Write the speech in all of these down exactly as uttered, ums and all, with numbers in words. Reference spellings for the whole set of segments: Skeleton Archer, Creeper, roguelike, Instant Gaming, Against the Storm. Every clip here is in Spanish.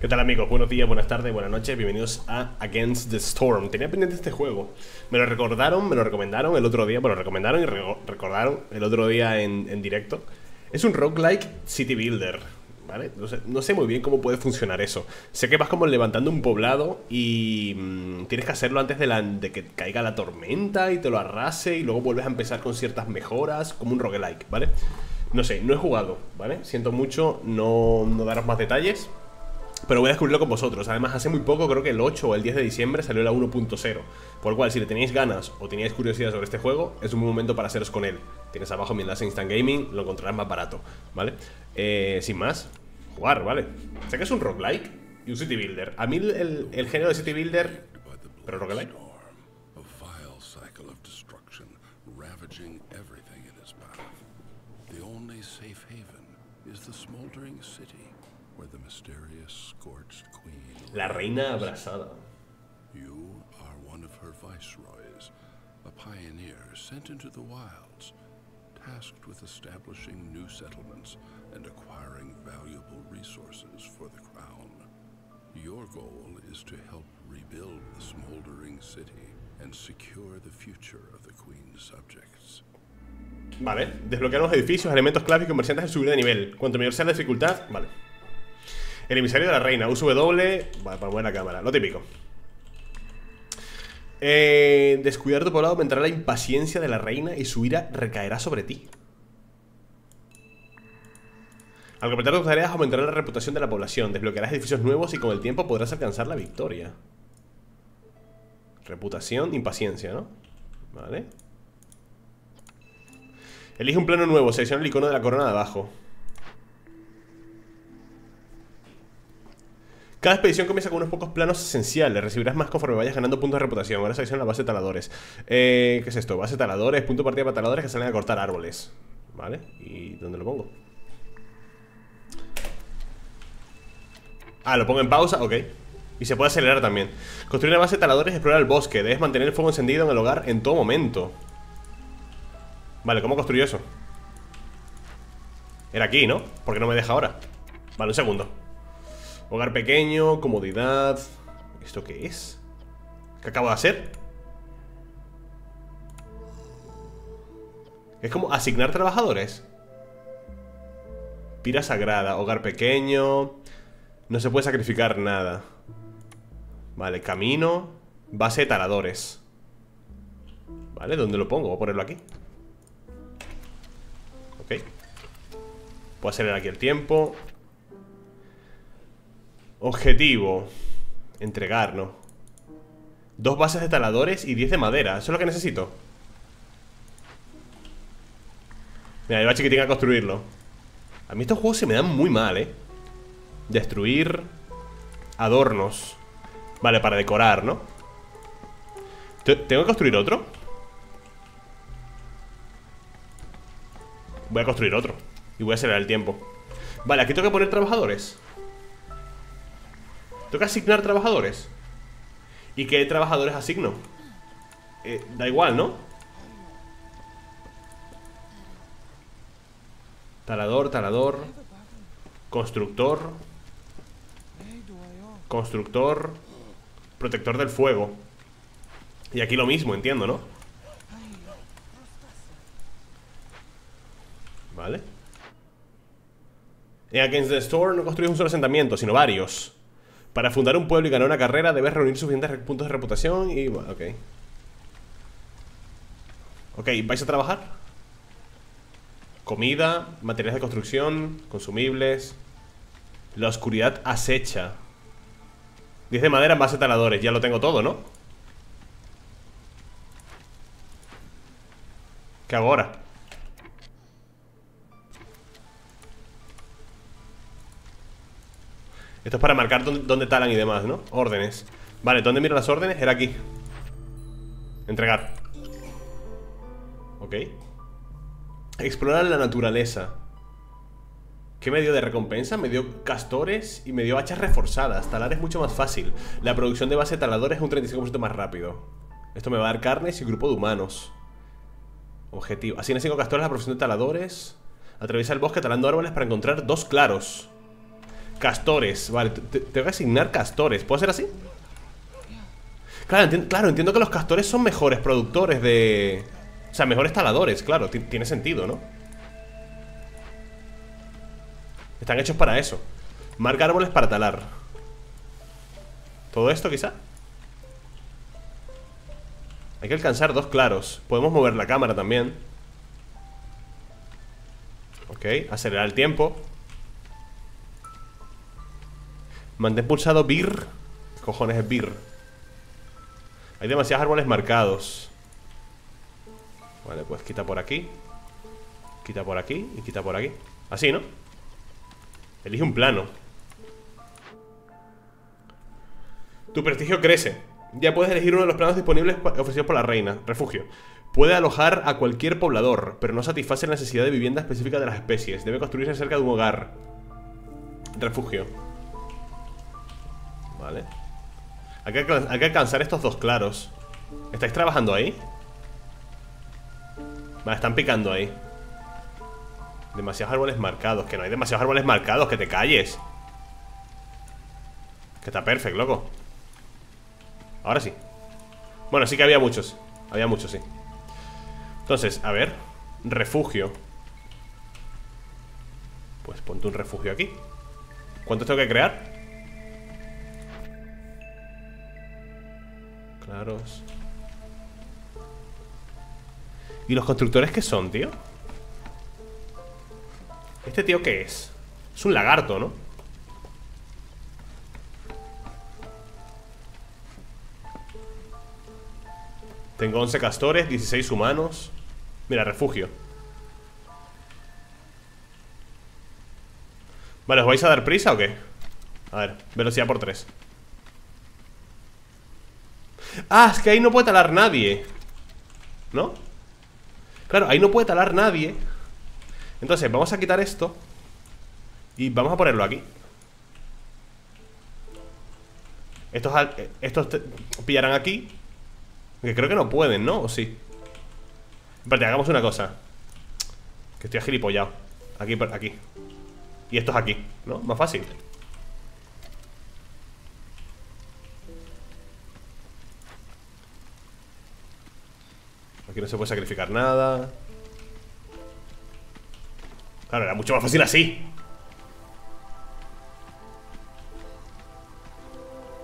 ¿Qué tal, amigos? Buenos días, buenas tardes, buenas noches. Bienvenidos a Against the Storm. Tenía pendiente este juego. Me lo recordaron, me lo recomendaron el otro día. Bueno, recomendaron y re recordaron el otro día en, en directo. Es un roguelike city builder, ¿vale? No sé, no sé muy bien cómo puede funcionar eso. Sé que vas como levantando un poblado y mmm, tienes que hacerlo antes de, la, de que caiga la tormenta y te lo arrase, y luego vuelves a empezar con ciertas mejoras, como un roguelike, ¿vale? No sé, no he jugado, ¿vale? Siento mucho no, no daros más detalles, pero voy a descubrirlo con vosotros. Además, hace muy poco, creo que el ocho o el diez de diciembre, salió la uno punto cero. Por lo cual, si le tenéis ganas o teníais curiosidad sobre este juego, es un buen momento para haceros con él. Tienes abajo mi enlace a Instant Gaming, lo encontrarás más barato, ¿vale? Eh, sin más, jugar, ¿vale? Sé que es un roguelike y un city builder. A mí el, el, el género de city builder, pero roguelike. The only safe haven is the smoldering city where the mysterious scorched queen. La reina abrasada. You are one of her viceroys, a pioneer sent into the wilds, tasked with establishing new settlements and acquiring valuable resources for the crown. Your goal is to help rebuild the smoldering city and secure the future of the queen's subjects. Vale, desbloquear los edificios, elementos clave y comerciantes al subir de nivel. Cuanto mayor sea la dificultad, vale. El emisario de la reina, U S W, vale, para mover la cámara, lo típico. eh, Descuidar tu poblado aumentará la impaciencia de la reina y su ira recaerá sobre ti. Al completar tus tareas aumentará la reputación de la población. Desbloquearás edificios nuevos y con el tiempo podrás alcanzar la victoria. Reputación, impaciencia, ¿no? Vale. Elige un plano nuevo, selecciona el icono de la corona de abajo. Cada expedición comienza con unos pocos planos esenciales. Recibirás más conforme vayas ganando puntos de reputación. Ahora selecciona la base de taladores. eh, ¿Qué es esto? Base de taladores, punto de partida para taladores que salen a cortar árboles. Vale, ¿y dónde lo pongo? Ah, lo pongo en pausa, ok. Y se puede acelerar también. Construir una base de taladores y explorar el bosque. Debes mantener el fuego encendido en el hogar en todo momento. Vale, ¿cómo construyo eso? Era aquí, ¿no? Porque no me deja ahora. Vale, un segundo. Hogar pequeño, comodidad. ¿Esto qué es? ¿Qué acabo de hacer? Es como asignar trabajadores. Pira sagrada, hogar pequeño. No se puede sacrificar nada. Vale, camino. Base de taladores. Vale, ¿dónde lo pongo? Voy a ponerlo aquí. Ok. Puedo acelerar aquí el tiempo. Objetivo. Entregar, ¿no? Dos bases de taladores y diez de madera. Eso es lo que necesito. Mira, lleva chiquitín a construirlo. A mí estos juegos se me dan muy mal, ¿eh? Destruir. Adornos. Vale, para decorar, ¿no? ¿Tengo que construir otro? Voy a construir otro y voy a acelerar el tiempo. Vale, aquí tengo que poner trabajadores. Tengo que asignar trabajadores. ¿Y qué trabajadores asigno? Eh, da igual, ¿no? Talador, talador. Constructor. Constructor. Protector del fuego. Y aquí lo mismo, entiendo, ¿no? Vale. En Against the Storm no construyes un solo asentamiento, sino varios. Para fundar un pueblo y ganar una carrera debes reunir suficientes puntos de reputación y... Ok. Ok, ¿vais a trabajar? Comida, materiales de construcción, consumibles. La oscuridad acecha. diez de madera en base de taladores, ya lo tengo todo, ¿no? ¿Qué hago ahora? Esto es para marcar dónde talan y demás, ¿no? Órdenes. Vale, ¿dónde miro las órdenes? Era aquí. Entregar. Ok. Explorar la naturaleza. ¿Qué me dio de recompensa? Me dio castores y me dio hachas reforzadas. Talar es mucho más fácil. La producción de base de taladores es un treinta y cinco por ciento más rápido. Esto me va a dar carnes y grupo de humanos. Objetivo. Asigna cinco castores a la producción de taladores. Atraviesa el bosque talando árboles para encontrar dos claros. Castores, vale, te, te voy a asignar castores. ¿Puedo hacer así? Claro, entiendo, claro, entiendo que los castores son mejores productores de... O sea, mejores taladores, claro, tiene sentido, ¿no? Están hechos para eso. Marca árboles para talar. ¿Todo esto quizá? Hay que alcanzar dos claros. Podemos mover la cámara también. Ok, acelerar el tiempo. Mantén pulsado B I R. ¿Qué cojones es B I R? Hay demasiados árboles marcados. Vale, pues quita por aquí. Quita por aquí y quita por aquí. Así, ¿no? Elige un plano. Tu prestigio crece. Ya puedes elegir uno de los planos disponibles ofrecidos por la reina. Refugio. Puede alojar a cualquier poblador, pero no satisface la necesidad de vivienda específica de las especies. Debe construirse cerca de un hogar. Refugio. Vale. Hay que, hay que alcanzar estos dos claros. ¿Estáis trabajando ahí? Vale, están picando ahí. Demasiados árboles marcados. Que no hay demasiados árboles marcados, que te calles. Que está perfecto, loco. Ahora sí. Bueno, sí que había muchos. Había muchos, sí. Entonces, a ver. Refugio. Pues ponte un refugio aquí. ¿Cuántos tengo que crear? Claros. ¿Y los constructores qué son, tío? ¿Este tío qué es? Es un lagarto, ¿no? Tengo once castores, dieciséis humanos. Mira, refugio. Vale, ¿os vais a dar prisa o qué? A ver, velocidad por tres. Ah, es que ahí no puede talar nadie, ¿no? Claro, ahí no puede talar nadie. Entonces, vamos a quitar esto y vamos a ponerlo aquí. Estos, estos pillarán aquí. Que creo que no pueden, ¿no? ¿O sí? Espérate, hagamos una cosa. Que estoy agilipollado. Aquí, aquí. Y estos aquí, ¿no? Más fácil. Aquí no se puede sacrificar nada. Claro, era mucho más fácil así.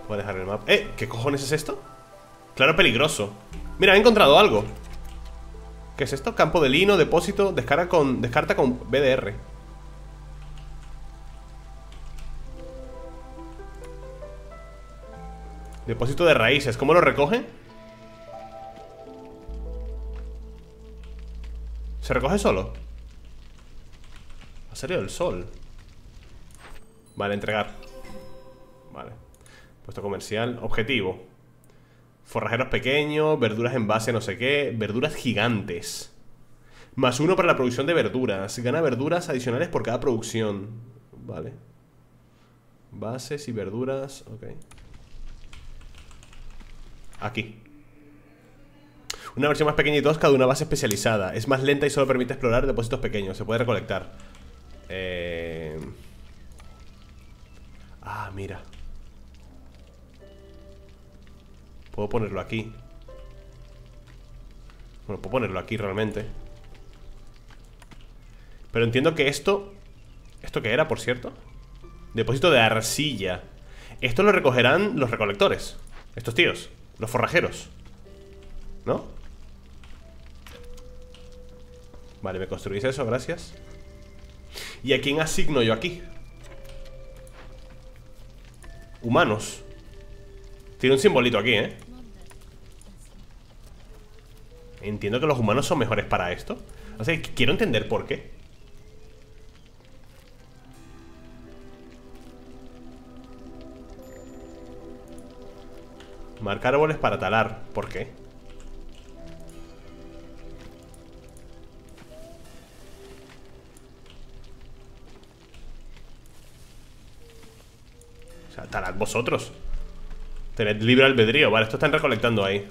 Voy a dejar el mapa. Eh, ¿qué cojones es esto? Claro, peligroso. Mira, he encontrado algo. ¿Qué es esto? Campo de lino, depósito, descarga con, descarta con B D R. Depósito de raíces. ¿Cómo lo recoge? ¿Se recoge solo? Ha salido el sol. Vale, entregar. Vale. Puesto comercial. Objetivo. Forrajeros pequeños, verduras en base no sé qué. Verduras gigantes. Más uno para la producción de verduras. Gana verduras adicionales por cada producción. Vale. Bases y verduras. Ok. Aquí. Una versión más pequeña y tosca de una base especializada. Es más lenta y solo permite explorar depósitos pequeños. Se puede recolectar. Eh... Ah, mira. Puedo ponerlo aquí. Bueno, puedo ponerlo aquí realmente. Pero entiendo que esto... ¿Esto qué era, por cierto? Depósito de arcilla. Esto lo recogerán los recolectores. Estos tíos, los forrajeros, ¿no? Vale, me construís eso, gracias. ¿Y a quién asigno yo aquí? Humanos. Tiene un simbolito aquí, ¿eh? Entiendo que los humanos son mejores para esto. O sea, quiero entender por qué. Marcar árboles para talar. ¿Por qué? O sea, talad vosotros. Tened libre albedrío. Vale, esto están recolectando ahí.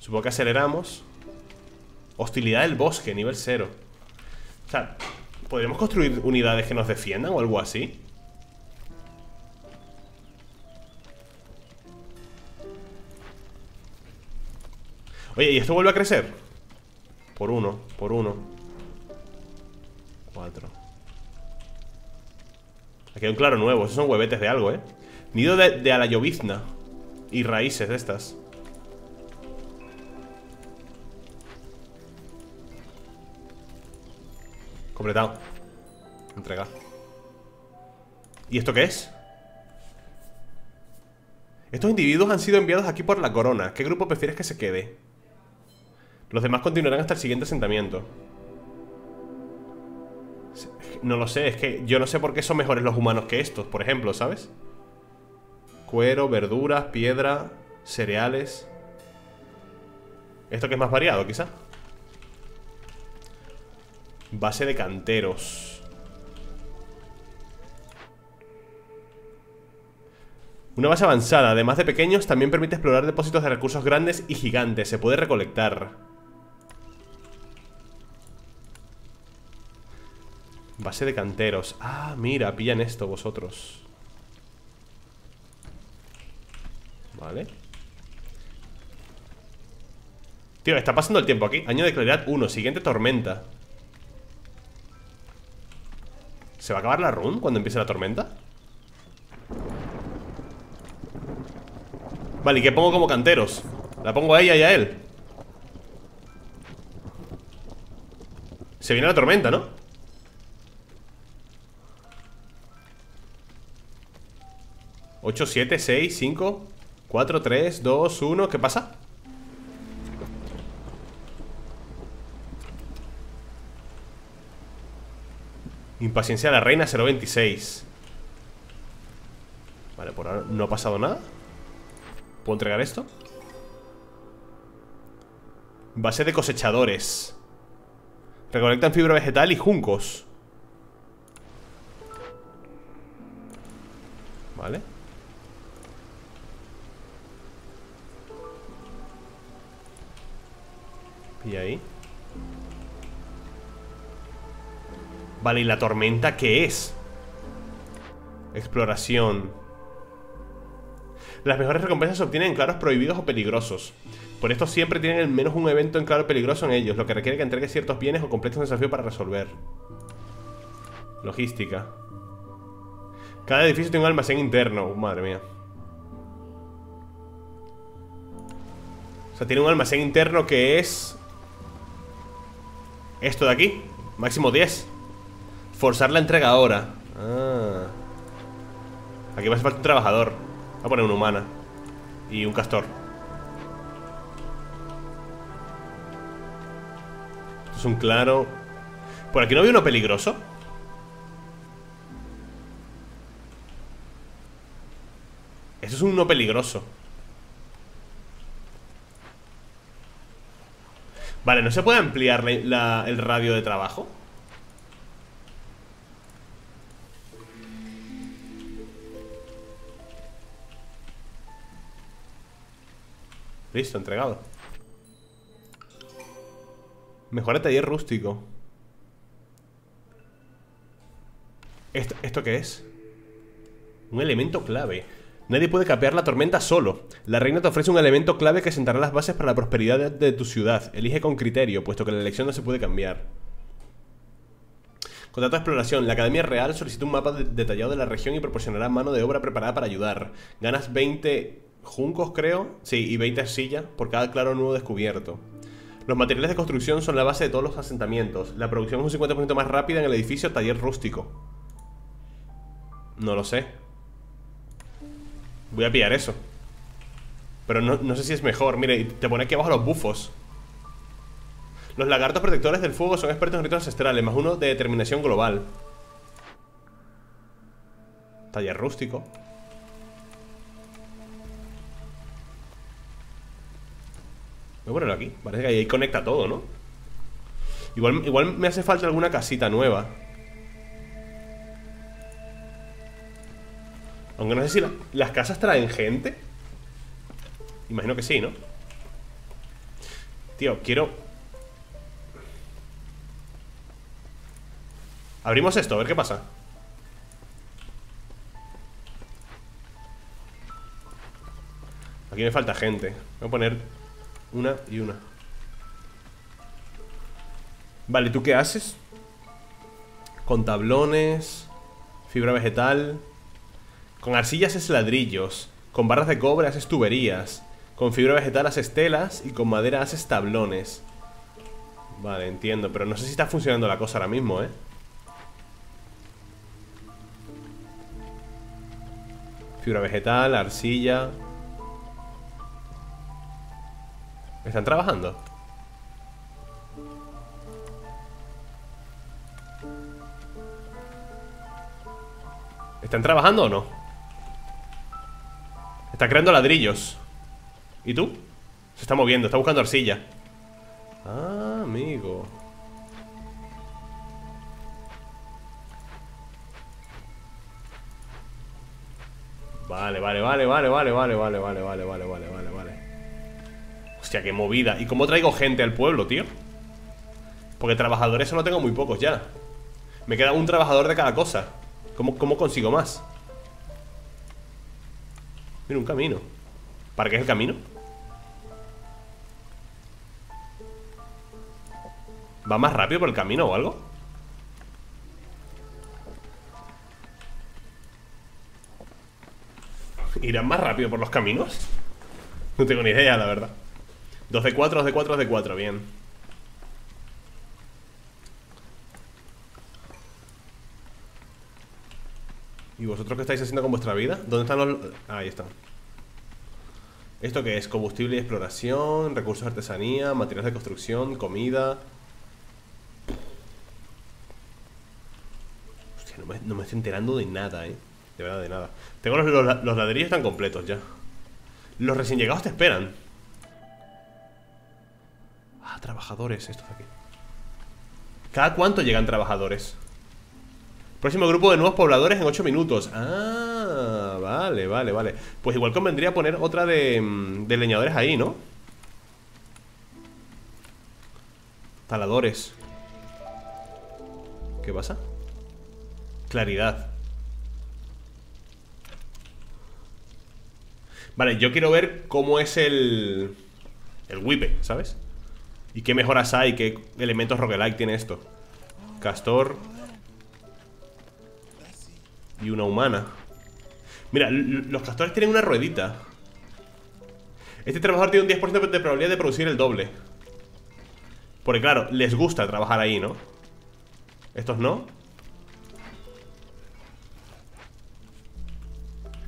Supongo que aceleramos. Hostilidad del bosque, nivel cero. O sea, ¿podríamos construir unidades que nos defiendan o algo así? Oye, ¿y esto vuelve a crecer? Por uno, por uno. Cuatro. Aquí hay un claro nuevo. Esos son huevetes de algo, ¿eh? Nido de, de a la llovizna. Y raíces de estas. Completado. Entregar. ¿Y esto qué es? Estos individuos han sido enviados aquí por la corona. ¿Qué grupo prefieres que se quede? Los demás continuarán hasta el siguiente asentamiento. No lo sé, es que yo no sé por qué son mejores los humanos que estos, por ejemplo, ¿sabes? Cuero, verduras, piedra, cereales. Esto que es más variado, quizá. Base de canteros. Una base avanzada, además de pequeños, también permite explorar depósitos de recursos grandes y gigantes. Se puede recolectar. Base de canteros. Ah, mira, pillan esto vosotros. Vale. Tío, está pasando el tiempo aquí. Año de claridad uno, siguiente tormenta. ¿Se va a acabar la run cuando empiece la tormenta? Vale, ¿y qué pongo como canteros? La pongo a ella y a él. Se viene la tormenta, ¿no? ocho, siete, seis, cinco, cuatro, tres, dos, uno. ¿Qué pasa? Impaciencia de la reina cero veintiséis. Vale, por ahora no ha pasado nada. ¿Puedo entregar esto? Base de cosechadores. Recolectan fibra vegetal y juncos. Vale. Y ahí. Vale, ¿y la tormenta qué es? Exploración. Las mejores recompensas se obtienen en claros prohibidos o peligrosos. Por esto siempre tienen al menos un evento en claro peligroso en ellos, lo que requiere que entregues ciertos bienes o completes un desafío para resolver. Logística. Cada edificio tiene un almacén interno. Oh, madre mía. O sea, tiene un almacén interno que es... esto de aquí. Máximo diez. Forzar la entrega ahora. Ah. Aquí va a hacer falta un trabajador. Voy a poner una humana y un castor. Esto es un claro. ¿Por aquí no había uno peligroso? Eso es un no peligroso. Vale, ¿no se puede ampliar la, la, el radio de trabajo? Listo, entregado. Mejora taller rústico. ¿Esto, ¿Esto qué es? Un elemento clave. Nadie puede capear la tormenta solo. La reina te ofrece un elemento clave que sentará las bases para la prosperidad de, de tu ciudad. Elige con criterio, puesto que la elección no se puede cambiar. Contrato de exploración. La Academia Real solicita un mapa de, detallado de la región y proporcionará mano de obra preparada para ayudar. Ganas veinte... juncos, creo, sí, y veinte sillas por cada claro nuevo descubierto. Los materiales de construcción son la base de todos los asentamientos. La producción es un cincuenta por ciento más rápida en el edificio taller rústico. No lo sé. Voy a pillar eso. Pero no, no sé si es mejor. Mire, te pone aquí abajo los bufos. Los lagartos protectores del fuego son expertos en ritos ancestrales. Más uno de determinación global. Taller rústico. Voy a ponerlo aquí. Parece que ahí conecta todo, ¿no? Igual, igual me hace falta alguna casita nueva. Aunque no sé si la, las casas traen gente. Imagino que sí, ¿no? Tío, quiero... abrimos esto, a ver qué pasa. Aquí me falta gente. Voy a poner... Una y una. Vale, ¿tú qué haces? Con tablones, fibra vegetal. Con arcilla haces ladrillos. Con barras de cobre haces tuberías. Con fibra vegetal haces telas. Y con madera haces tablones. Vale, entiendo. Pero no sé si está funcionando la cosa ahora mismo, ¿eh? Fibra vegetal, arcilla. ¿Están trabajando? ¿Están trabajando o no? Está creando ladrillos. ¿Y tú? Se está moviendo, está buscando arcilla. Ah, amigo. Vale, vale, vale, vale, vale, vale, vale, vale, vale, vale, vale, vale, vale. Hostia, qué movida. ¿Y cómo traigo gente al pueblo, tío? Porque trabajadores solo tengo muy pocos ya. Me queda un trabajador de cada cosa. ¿Cómo, cómo consigo más? Mira, un camino. ¿Para qué es el camino? ¿Va más rápido por el camino o algo? ¿Irán más rápido por los caminos? No tengo ni idea, la verdad. Dos de cuatro, dos de cuatro, dos de cuatro, bien. ¿Y vosotros qué estáis haciendo con vuestra vida? ¿Dónde están los...? Ah, ahí están. ¿Esto qué es? Combustible y exploración, recursos de artesanía, materiales de construcción, comida. Hostia, no me, no me estoy enterando de nada, eh. De verdad, de nada. Tengo los, los, los ladrillos tan completos ya. Los recién llegados te esperan. Ah, trabajadores, estos de aquí. ¿Cada cuánto llegan trabajadores? Próximo grupo de nuevos pobladores en ocho minutos. Ah, vale, vale, vale. Pues igual convendría poner otra de, de leñadores ahí, ¿no? Taladores. ¿Qué pasa? Claridad. Vale, yo quiero ver cómo es el... el whipe, ¿sabes? Y qué mejoras hay, qué elementos roguelike tiene esto. Castor. Y una humana. Mira, los castores tienen una ruedita. Este trabajador tiene un diez por ciento de probabilidad de producir el doble. Porque claro, les gusta trabajar ahí, ¿no? Estos no.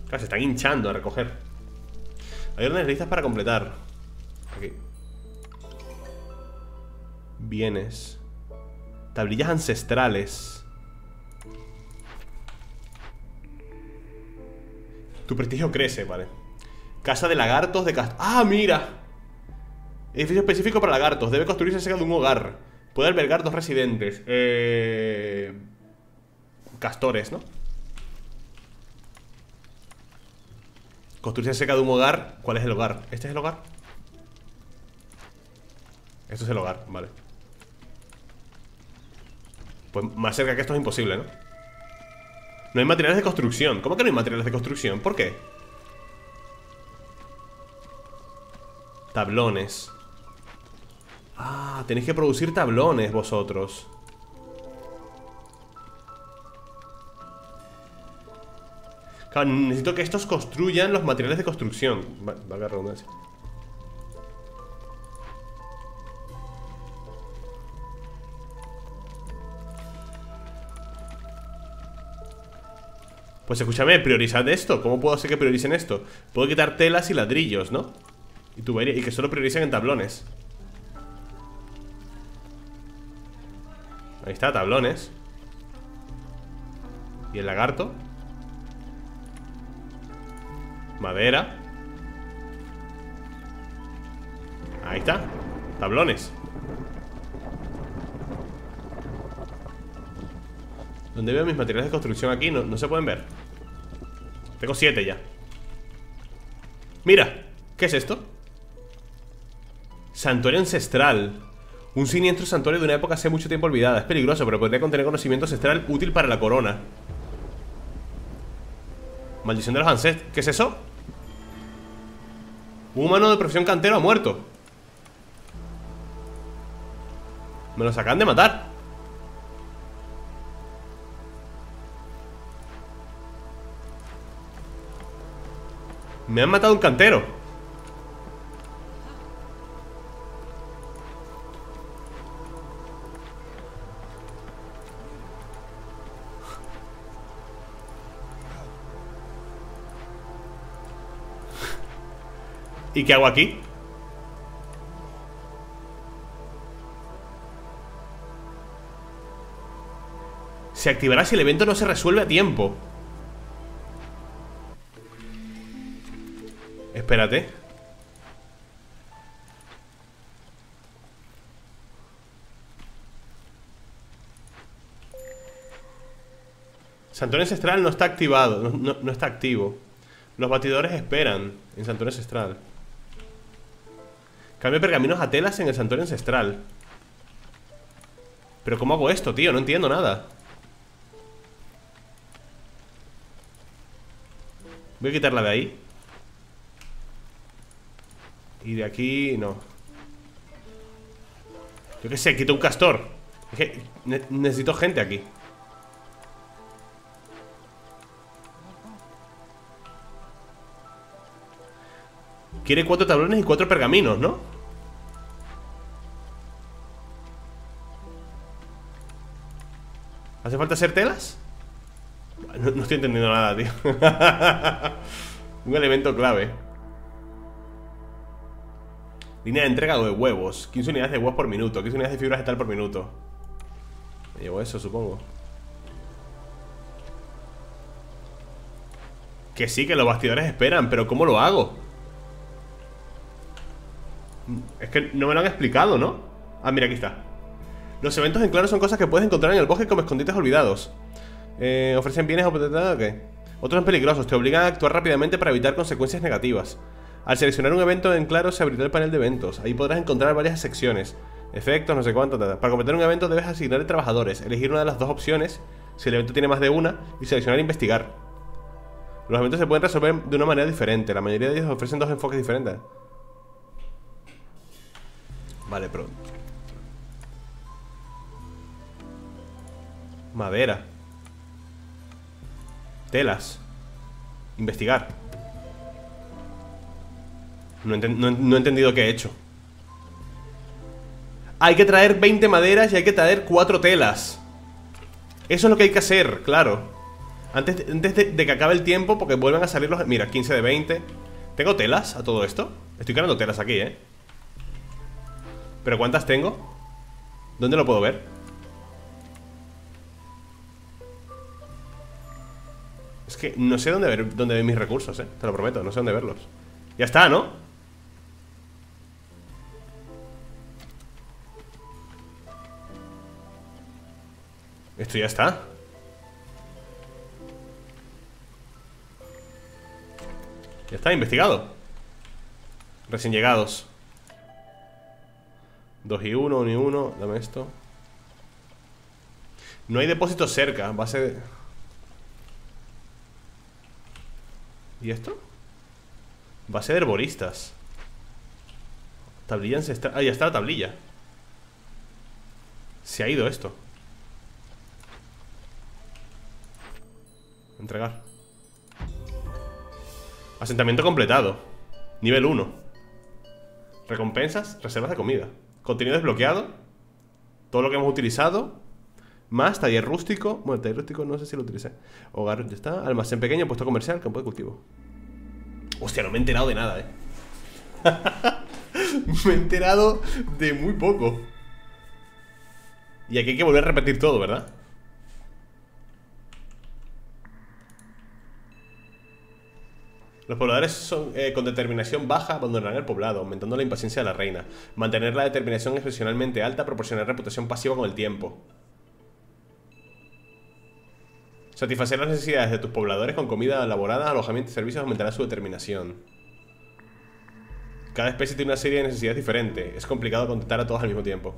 Claro, se están hinchando a recoger. Hay órdenes listas para completar. Aquí. Bienes. Tablillas ancestrales. Tu prestigio crece, vale. Casa de lagartos de cast... ¡Ah, mira! Edificio específico para lagartos. Debe construirse cerca de un hogar. Puede albergar dos residentes. Eh... Castores, ¿no? Construirse cerca de un hogar. ¿Cuál es el hogar? ¿Este es el hogar? Esto es el hogar, vale. Pues más cerca que esto es imposible, ¿no? No hay materiales de construcción. ¿Cómo que no hay materiales de construcción? ¿Por qué? Tablones. Ah, tenéis que producir tablones vosotros. Claro, necesito que estos construyan los materiales de construcción. Vale, valga redundancia. Pues escúchame, priorizad esto. ¿Cómo puedo hacer que prioricen esto? Puedo quitar telas y ladrillos, ¿no? Y tubería, y que solo prioricen en tablones. Ahí está, tablones. ¿Y el lagarto? Madera. Ahí está. Tablones. ¿Dónde veo mis materiales de construcción aquí? No, no se pueden ver. Tengo siete ya. Mira. ¿Qué es esto? Santuario ancestral. Un siniestro santuario de una época hace mucho tiempo olvidada. Es peligroso, pero podría contener conocimiento ancestral útil para la corona. Maldición de los ancestros. ¿Qué es eso? Un humano de profesión cantero ha muerto. Me los acaban de matar. Me han matado un cantero. ¿Y qué hago aquí? Se activará si el evento no se resuelve a tiempo. Espérate. Santuario Ancestral no está activado, no, no, no está activo. Los batidores esperan en Santuario Ancestral. Cambio pergaminos a telas en el Santuario Ancestral. Pero ¿cómo hago esto, tío? No entiendo nada. Voy a quitarla de ahí. Y de aquí, no. Yo qué sé, quito un castor. Es que ne necesito gente aquí. Quiere cuatro tablones y cuatro pergaminos, ¿no? ¿Hace falta hacer telas? No, no estoy entendiendo nada, tío. Un elemento clave. Línea de entrega de huevos, quince unidades de huevos por minuto, quince unidades de fibra vegetal por minuto. Me llevo eso, supongo. Que sí, que los bastidores esperan, pero ¿cómo lo hago? Es que no me lo han explicado, ¿no? Ah, mira, aquí está. Los eventos en claro son cosas que puedes encontrar en el bosque como escondites olvidados. Eh, ofrecen bienes o... ¿qué? Otros son peligrosos, te obligan a actuar rápidamente para evitar consecuencias negativas. Al seleccionar un evento en claro se abrirá el panel de eventos. Ahí podrás encontrar varias secciones, efectos, no sé cuánto, tata. Para completar un evento debes asignar trabajadores, elegir una de las dos opciones, si el evento tiene más de una, y seleccionar investigar. Los eventos se pueden resolver de una manera diferente. La mayoría de ellos ofrecen dos enfoques diferentes. Vale, pronto. Madera. Telas. Investigar. No he, no, no he entendido qué he hecho. Hay que traer veinte maderas y hay que traer cuatro telas. Eso es lo que hay que hacer, claro. Antes, antes de, de que acabe el tiempo, porque vuelvan a salir los... Mira, quince de veinte. ¿Tengo telas a todo esto? Estoy ganando telas aquí, ¿eh? ¿Pero cuántas tengo? ¿Dónde lo puedo ver? Es que no sé dónde ver, dónde ver mis recursos, ¿eh? Te lo prometo, no sé dónde verlos. Ya está, ¿no? Esto ya está. Ya está, investigado. Recién llegados. Dos y uno, uno y uno. Dame esto. No hay depósitos cerca. Va a ser... ¿Y esto? Va a ser herboristas. Tablilla ancestral. Ah, ya está la tablilla. Se ha ido esto. Entregar. Asentamiento completado. Nivel uno. Recompensas, reservas de comida. Contenido desbloqueado. Todo lo que hemos utilizado. Más taller rústico. Bueno, taller rústico no sé si lo utilicé. Hogar, ya está. Almacén pequeño, puesto comercial, campo de cultivo. Hostia, no me he enterado de nada, eh. Me he enterado de muy poco. Y aquí hay que volver a repetir todo, ¿verdad? Los pobladores son, eh, con determinación baja abandonarán el poblado, aumentando la impaciencia de la reina. Mantener la determinación excepcionalmente alta proporcionará reputación pasiva con el tiempo. Satisfacer las necesidades de tus pobladores con comida elaborada, alojamiento y servicios aumentará su determinación. Cada especie tiene una serie de necesidades diferentes. Es complicado contestar a todas al mismo tiempo.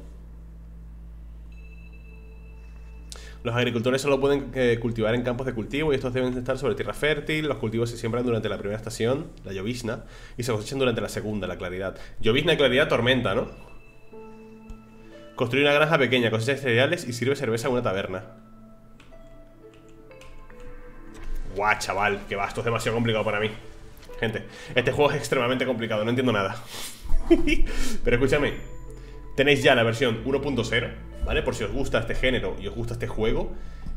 Los agricultores solo pueden eh, cultivar en campos de cultivo y estos deben estar sobre tierra fértil. Los cultivos se siembran durante la primera estación, la llovizna, y se cosechan durante la segunda, la claridad. Llovizna, claridad, tormenta, ¿no? Construye una granja pequeña, cosecha de cereales y sirve cerveza en una taberna. Guau, chaval, que va, esto es demasiado complicado para mí. Gente, este juego es extremadamente complicado, no entiendo nada. Pero escúchame, tenéis ya la versión uno punto cero, ¿vale? Por si os gusta este género y os gusta este juego.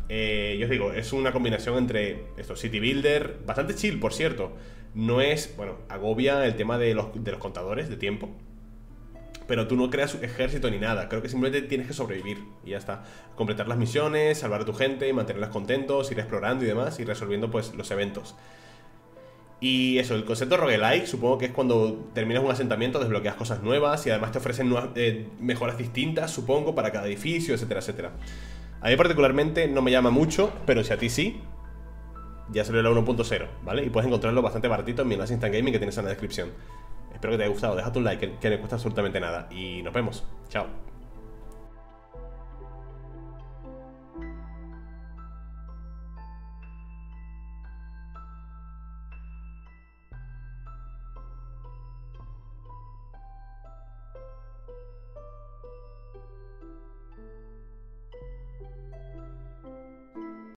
Eh, yo os digo, es una combinación entre esto, City Builder, bastante chill, por cierto. No es, bueno, agobia el tema de los, de los contadores de tiempo. Pero tú no creas ejército ni nada. Creo que simplemente tienes que sobrevivir y ya está. Completar las misiones, salvar a tu gente, mantenerlas contentos, ir explorando y demás, y resolviendo pues los eventos. Y eso, el concepto roguelike supongo que es cuando terminas un asentamiento, desbloqueas cosas nuevas y además te ofrecen nuevas, eh, mejoras distintas, supongo, para cada edificio, etcétera, etcétera. A mí particularmente no me llama mucho, pero si a ti sí, ya salió la uno punto cero, ¿vale? Y puedes encontrarlo bastante baratito en mi enlace Instant Gaming que tienes en la descripción. Espero que te haya gustado, deja tu like, que no cuesta absolutamente nada. Y nos vemos, chao.